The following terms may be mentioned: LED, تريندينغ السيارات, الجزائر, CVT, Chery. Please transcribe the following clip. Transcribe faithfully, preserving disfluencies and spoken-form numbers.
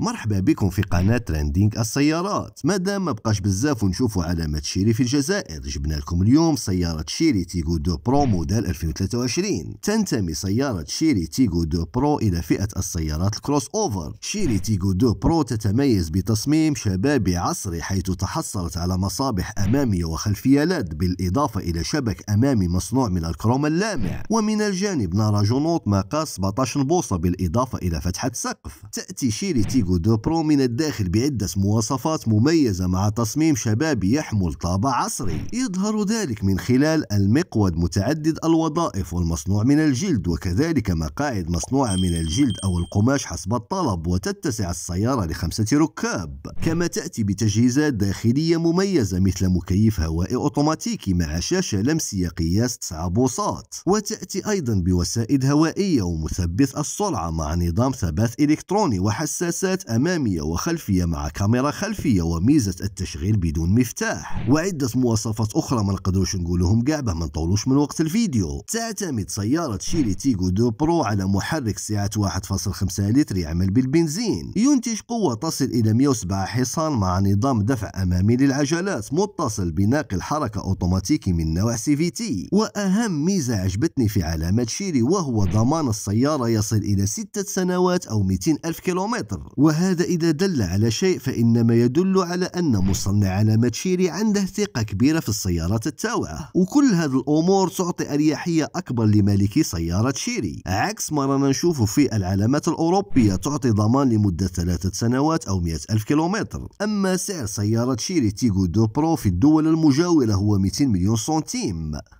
مرحبا بكم في قناة تريندينغ السيارات. مادام ما بقاش بزاف ونشوفوا علامات شيري في الجزائر، جبنا لكم اليوم سيارة شيري تيغو دو برو موديل ألفين وثلاثة وعشرين. تنتمي سيارة شيري تيغو دو برو إلى فئة السيارات الكروس أوفر. شيري تيغو دو برو تتميز بتصميم شبابي عصري، حيث تحصلت على مصابيح أمامية وخلفية ليد، بالإضافة إلى شبك أمامي مصنوع من الكروم اللامع، ومن الجانب نرى جنوط مقاس سبعطاش بوصة بالإضافة إلى فتحة سقف. تأتي شيري تيغو دو برو من الداخل بعدة مواصفات مميزة مع تصميم شبابي يحمل طابع عصري، يظهر ذلك من خلال المقود متعدد الوظائف والمصنوع من الجلد، وكذلك مقاعد مصنوعة من الجلد أو القماش حسب الطلب، وتتسع السيارة لخمسة ركاب. كما تأتي بتجهيزات داخلية مميزة مثل مكيف هوائي أوتوماتيكي مع شاشة لمسية قياس تسعة بوصات، وتأتي أيضا بوسائد هوائية ومثبت السرعة مع نظام ثبات إلكتروني وحساسات أمامية وخلفية مع كاميرا خلفية وميزة التشغيل بدون مفتاح، وعدة مواصفات أخرى ما نقدروش نقولهم كاع باه ما نطولوش من وقت الفيديو. تعتمد سيارة شيري تيغو دو برو على محرك سعة واحد فاصل خمسة لتر يعمل بالبنزين، ينتج قوة تصل إلى مئة وسبعة حصان مع نظام دفع أمامي للعجلات متصل بناقل حركة أوتوماتيكي من نوع سي في تي. وأهم ميزة عجبتني في علامة شيري وهو ضمان السيارة يصل إلى ستة سنوات أو مئتين ألف كيلومتر، وهذا إذا دل على شيء فإنما يدل على أن مصنع علامة شيري عنده ثقة كبيرة في السيارات التابعة، وكل هذه الأمور تعطي أريحية أكبر لمالكي سيارة شيري، عكس ما رانا نشوفه في العلامات الأوروبية تعطي ضمان لمدة ثلاثة سنوات أو مئة ألف كيلومتر. أما سعر سيارة شيري تيغو دو برو في الدول المجاورة هو مئتين مليون سنتيم،